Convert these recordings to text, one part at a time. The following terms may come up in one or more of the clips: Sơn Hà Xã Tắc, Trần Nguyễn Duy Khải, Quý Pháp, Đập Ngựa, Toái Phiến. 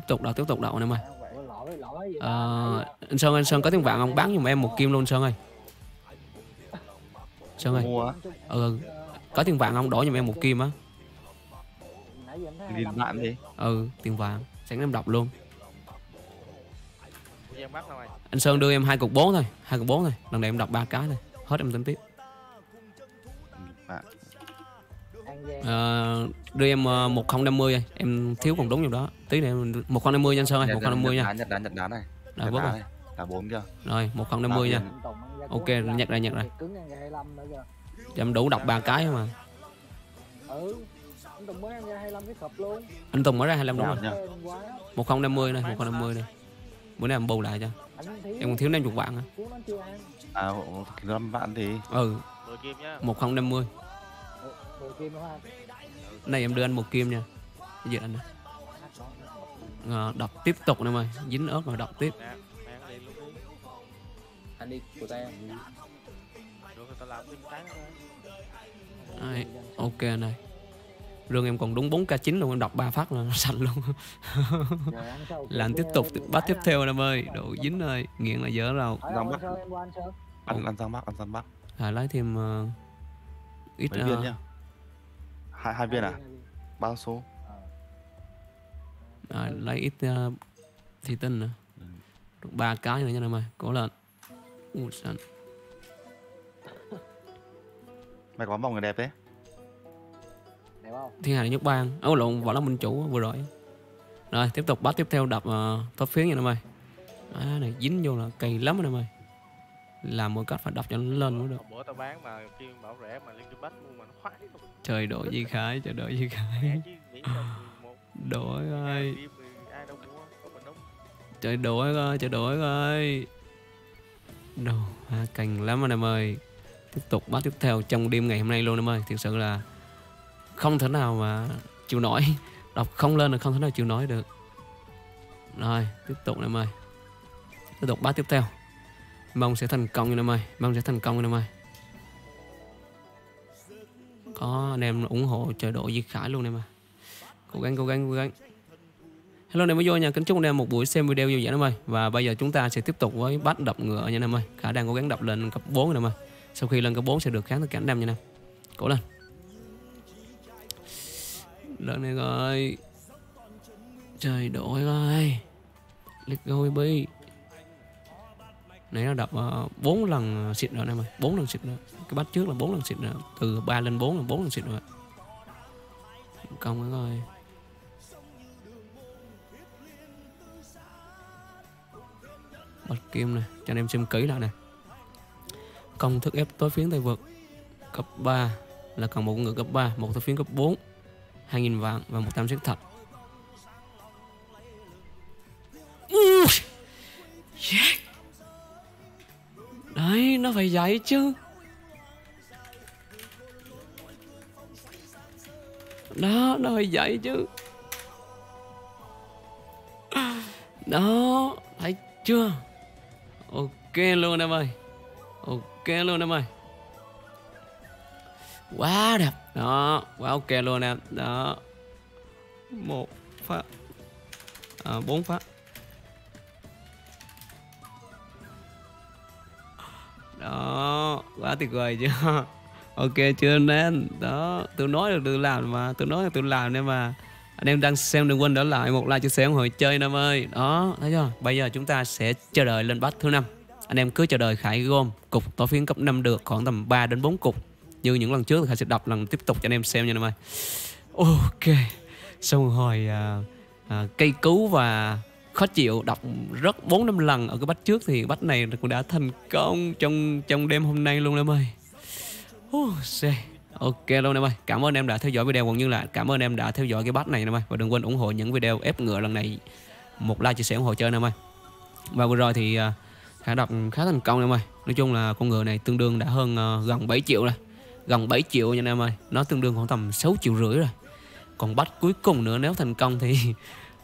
Tiếp tục đậu anh em ơi. Anh Sơn có tiếng vạn không? Bán giùm em 1 kim luôn Sơn ơi. Sơn ơi. Có tiền vàng không? Đổi giùm em 1 kim á. Tiền vàng gì? Ừ, tiền vàng. Sẵn em đọc luôn. Anh Sơn đưa em 2 cục 4 thôi, 2 cục 4 thôi. Lần này em đọc 3 cái thôi. Hết em tính tiếp. Đưa em 1050 rồi. Em thiếu còn đúng nhiêu đó. Tí này 1050 nha anh Sơn ơi, 1050 nha. Nhặt đá này. Đã vớt rồi. Đã 4 chưa? Rồi, 1050 nha. Ok, nhặt rồi. Em đủ đọc 3 cái mà. Ừ. Anh Tùng mới ra 25 cái cặp luôn. Anh Tùng mới ra 25 đúng rồi. 1050 này, 1050 này. Bữa nay em bù lại cho. Em còn thiếu 50 vạn á. À 5 vạn thì. Ừ. 10 kim nhá. 1050. 10 kim đúng không? Này em đưa anh 1 kim nha. Cái gì anh nè. Đọc tiếp tục em ơi, dính ớt rồi đọc tiếp. Anh đi của ta. Đấy, ok này. Rương em còn đúng 4k9 luôn, em đọc 3 phát là nó sạch luôn. Làm tiếp tục bắt tiếp theo em ơi. Độ dính ơi, nghiện là dở rồi. Ăn xong bắt. Lấy thêm ít viên nha. 2 viên à? 3 số. Rồi, lấy ít thì tinh nữa. 3 cái nữa nha em ơi, cố lên. Mày có vòng người đẹp thế. Đẹp không? Thiên Hà Nhất Bang. Ấu lộn Võ Lâm Minh Chủ vừa rồi. Rồi tiếp tục bắt tiếp theo đập top phiến nha em ơi. Á này dính vô là kỳ lắm em ơi. Làm một cách phải đập cho nó lên mới được. Bữa tao bán mà kêu bảo rẻ mà lên cái bách mua mà nó khoái luôn. Trời đội Duy Khải, trời đội Duy Khải. Đội ơi. Trời đội ơi, trời đội ơi. Đồ à, cành lắm anh em ơi. Tiếp tục bắt tiếp theo trong đêm ngày hôm nay luôn em ơi. Thực sự là không thể nào mà chịu nổi. Đọc không lên là không thể nào chịu nổi được. Rồi tiếp tục em ơi. Tiếp tục bắt tiếp theo. Mong sẽ thành công em ơi. Mong sẽ thành công em ơi. Có anh em ủng hộ trời độ Duy Khải luôn em ơi. Cố gắng. Hello anh em mới vô nha, kính chúc anh em một buổi xem video vui vẻ em ơi. Và bây giờ chúng ta sẽ tiếp tục với bắt đập ngựa nha em ơi. Khả đang cố gắng đập lên cấp 4 em ơi. Sau khi lên cấp 4 sẽ được kháng tất cả năm nha em. Cố lên. Lên này rồi. Trời đổi ơi. Let's go baby. Nãy nó đập 4 lần xịt rồi em ơi, 4 lần xịt rồi. Cái bắt trước là 4 lần xịt rồi, từ 3 lên 4 là 4 lần xịt rồi. Công rồi. Bật kim này, cho anh em xem kỹ lại nè. Công thức ép tối phiến tay vượt cấp 3 là cần 1 ngựa cấp 3, 1 tối phiến cấp 4, 2000 vàng và 100 xích thạch. Yeah. Đấy, nó phải vậy chứ. Đó, nó phải vậy chứ. Đó, thấy chưa? Ok luôn em ơi. Ok luôn em ơi. Quá đẹp. Đó, quá ok luôn em. Đó. 1 phát. 4 phát. Đó, quá tuyệt vời chưa? Ok chưa nên. Đó, tôi nói được tự làm mà, tôi nói được tự làm nên mà. Anh em đang xem đừng quên để lại 1 like chia sẻ ủng hộ chơi em ơi. Đó, thấy chưa? Bây giờ chúng ta sẽ chờ đợi lên bắt thứ 5. Anh em cứ chờ đợi Khải gom cục tối phiến cấp 5 được khoảng tầm 3 đến 4 cục. Như những lần trước thì Khải sẽ đọc lần tiếp tục cho anh em xem nha em ơi. Ok. Xong rồi cây cứu và khó chịu đọc rất 4-5 lần ở cái bách trước thì bách này cũng đã thành công trong đêm hôm nay luôn em ơi. Ok luôn em ơi. Cảm ơn em đã theo dõi video, cũng như là cảm ơn em đã theo dõi cái bách này em ơi. Và đừng quên ủng hộ những video ép ngựa lần này 1 like chia sẻ ủng hộ chơi em ơi. Và vừa rồi thì Khải đọc khá thành công em ơi. Nói chung là con ngựa này tương đương đã hơn gần 7 triệu rồi. Gần 7 triệu nha em ơi. Nó tương đương khoảng tầm 6,5 triệu rồi. Còn bách cuối cùng nữa nếu thành công thì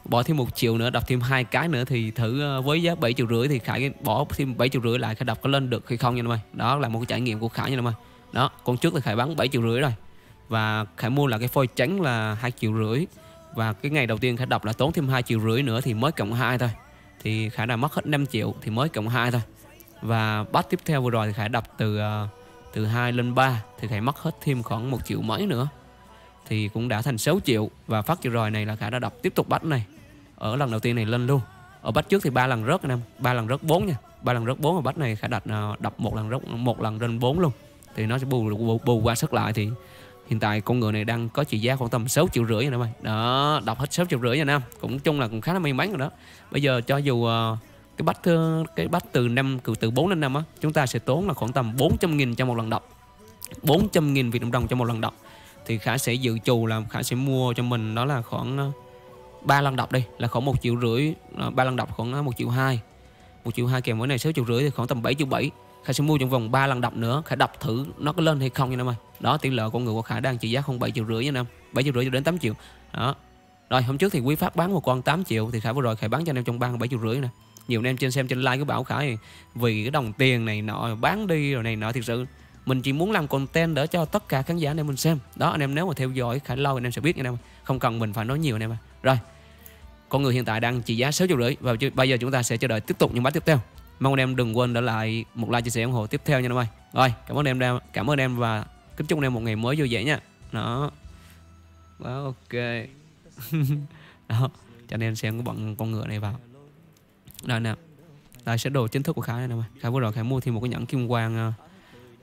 bỏ thêm 1 triệu nữa, đọc thêm 2 cái nữa thì thử với giá 7,5 triệu thì Khải bỏ thêm 7,5 triệu lại, Khải đọc có lên được hay không nha em ơi. Đó là một cái trải nghiệm của Khải nha em ơi. Đó, con trước thì Khải bán 7,5 triệu rồi. Và Khải mua là cái phôi trắng là 2,5 triệu. Và cái ngày đầu tiên Khả đọc là tốn thêm 2,5 triệu nữa thì mới cộng 2 thôi. Thì Khả đã mất hết 5 triệu thì mới cộng 2 thôi. Và batch tiếp theo vừa rồi thì Khả đọc từ 2 lên 3 thì Khả mất hết thêm khoảng 1 triệu mấy nữa. Thì cũng đã thành 6 triệu. Và phát vừa rồi này là Khả đã đọc tiếp tục batch này. Ở lần đầu tiên này lên luôn. Ở batch trước thì 3 lần rớt anh, 3 lần rớt 4 nha. 3 lần rớt 4 và batch này Khả đặt đọc 1 lần rớt 1 lần lên 4 luôn. Thì nó sẽ bù qua sức lại thì hiện tại con người này đang có trị giá khoảng tầm 6,5 triệu nha anh em. Đó, đọc hết 6,5 triệu nha anh em. Cũng chung là cũng khá là may mắn rồi đó. Bây giờ cho dù cái batch từ 4 đến 5 á, chúng ta sẽ tốn là khoảng tầm 400.000 cho một lần đọc. 400.000 Việt Nam đồng cho một lần đọc. Thì Khả sẽ dự trù là Khả sẽ mua cho mình đó là khoảng 3 lần đọc đi, là khoảng 1,5 triệu, 3 lần đọc khoảng 1,2 triệu. 1,2 triệu kèm với này 6,5 triệu thì khoảng tầm 7,7 triệu. Khả sẽ mua trong vòng 3 lần đọc nữa, Khả đọc thử nó có lên hay không nha anh em ơi. Đó, tỷ lệ con người của Khả đang trị giá 7,5 triệu nha anh em. 7,5 triệu cho đến 8 triệu. Đó. Rồi hôm trước thì Quý Pháp bán một con 8 triệu thì Khả vừa rồi Khả bán cho anh em trong 7,5 triệu nè. Nhiều anh em trên xem trên like cứ bảo Khả thì vì cái đồng tiền này nọ bán đi rồi này nọ, thực sự mình chỉ muốn làm content để cho tất cả khán giả anh em mình xem. Đó, anh em nếu mà theo dõi Khả lâu anh em sẽ biết nha anh em. Không cần mình phải nói nhiều anh em ơi. Rồi. Con người hiện tại đang trị giá 6,5 triệu và bây giờ chúng ta sẽ chờ đợi tiếp tục những bán tiếp theo. Mong anh em đừng quên để lại một like, chia sẻ, ủng hộ tiếp theo nha anh em ơi. Rồi, cảm ơn em và kính chúc anh em một ngày mới vui vẻ nha. Đó. Đó, ok. Đó, cho nên xem cái bọn con ngựa này vào. Rồi nè. Đây sẽ đồ chính thức của Khả này nè. Khả vừa rồi Khả mua thêm một cái nhẫn kim quang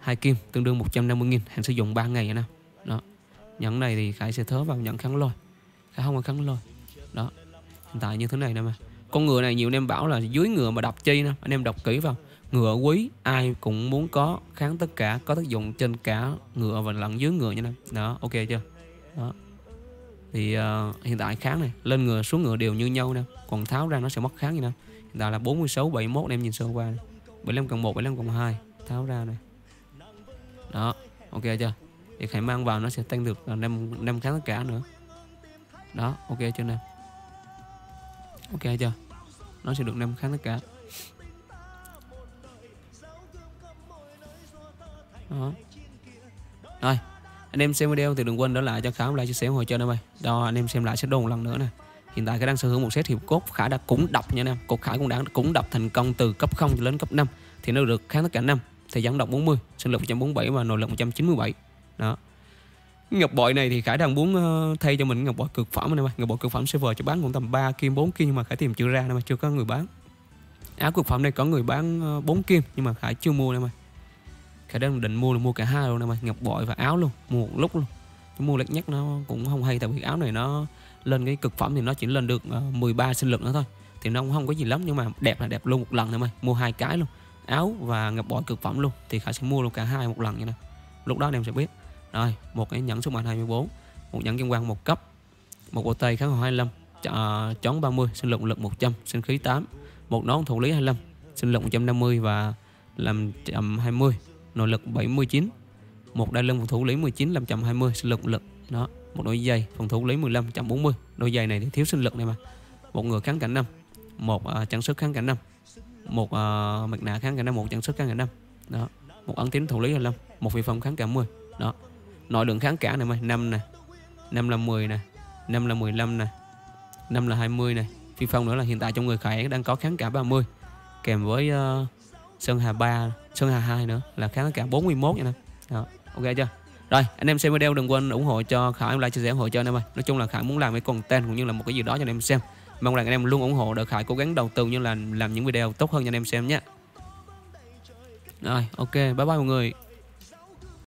2 kim tương đương 150.000, hạn sử dụng 3 ngày nha nè. Đó. Nhẫn này thì Khả sẽ thớ vào nhẫn kháng lôi. Khả không có kháng lôi. Đó. Hiện tại như thế này nè mà. Con ngựa này nhiều anh em bảo là dưới ngựa mà đọc chi nè, anh em đọc kỹ vào. Ngựa quý ai cũng muốn có, kháng tất cả, có tác dụng trên cả ngựa và lẫn dưới ngựa nha anh em. Đó, ok chưa? Đó. Thì hiện tại kháng này, lên ngựa xuống ngựa đều như nhau nè, còn tháo ra nó sẽ mất kháng như nè. Hiện tại là 46 71 anh em nhìn sơ qua này. 75 1, 75 2, tháo ra này. Đó, ok chưa? Thì Khải mang vào nó sẽ tăng được 5 kháng tất cả nữa. Đó, ok chưa nè? Ok chưa? Nó sẽ được 5 kháng tất cả. Đó. Rồi, anh em xem video thì đừng quên để lại cho Khả một like, chia sẻ, ủng hộ cho anh em ơi. Đó, anh em xem lại sẽ đồ một lần nữa nè. Hiện tại Khả đang sở hữu một set hiệp cốt, Khả đã cũng đọc nha anh em. Cột Khả cũng đã cũng đọc thành công từ cấp 0 cho đến cấp 5 thì nó được kháng tất cả 5, thì dẫn đọc 40, sinh lực 147 và nội lực 197. Đó. Ngọc bội này thì Khải đang muốn thay cho mình ngọc bội cực phẩm này mà. Ngọc bội cực phẩm server cho bán cũng tầm 3 kim 4 kim nhưng mà Khải tìm chưa ra mà chưa có người bán. Áo cực phẩm này có người bán 4 kim nhưng mà Khải chưa mua này mà. Khải đang định mua là mua cả hai luôn này mà, ngọc bội và áo luôn, mua một lúc luôn. Chứ mua lật nhắc nó cũng không hay, tại vì áo này nó lên cái cực phẩm thì nó chỉ lên được 13 sinh lực nữa thôi. Thì nó cũng không có gì lắm nhưng mà đẹp là đẹp luôn một lần này mà, mua hai cái luôn. Áo và ngọc bội cực phẩm luôn thì Khải sẽ mua luôn cả hai một lần như này. Lúc đó anh em sẽ biết. Rồi, một cái nhẫn số mệnh 24, một nhẫn kim quang 1 cấp, một bộ tay kháng hồi 25, chón 30, sinh lực lực 100, sinh khí 8, một nón thủ lý 25, sinh lực 150 và làm chậm 20, nội lực 79, một đai lưng phòng thủ lý 19 làm chậm 20, sinh lực lực. Đó, một đôi giày phòng thủ lý 15 chậm 40, đôi giày này thì thiếu sinh lực này mà. Một ngựa kháng cảnh 5, một trang sức kháng cảnh 5, một mặt nạ kháng cảnh 5, một trang sức kháng cảnh 5. Đó, một ấn tín thủ lý 25, một vị phòng kháng cảnh 10. Đó. Nội lượng kháng cả này mà 5 nè, 5 là 10 nè, 5 là 15 nè, 5 là 20 nè. Phi phong nữa là hiện tại trong người Khải đang có kháng cả 30 kèm với Sơn Hà 3, Sơn Hà 2 nữa là kháng cả 41 nha nè. Đó, ok chưa? Rồi, anh em xem video đừng quên ủng hộ cho Khải, like, chia sẻ, ủng hộ cho anh em ơi. Nói chung là Khải muốn làm cái content cũng như là một cái gì đó cho anh em xem. Mong rằng anh em luôn ủng hộ để Khải cố gắng đầu tư như là làm những video tốt hơn cho anh em xem nhé. Rồi, ok, bye bye mọi người.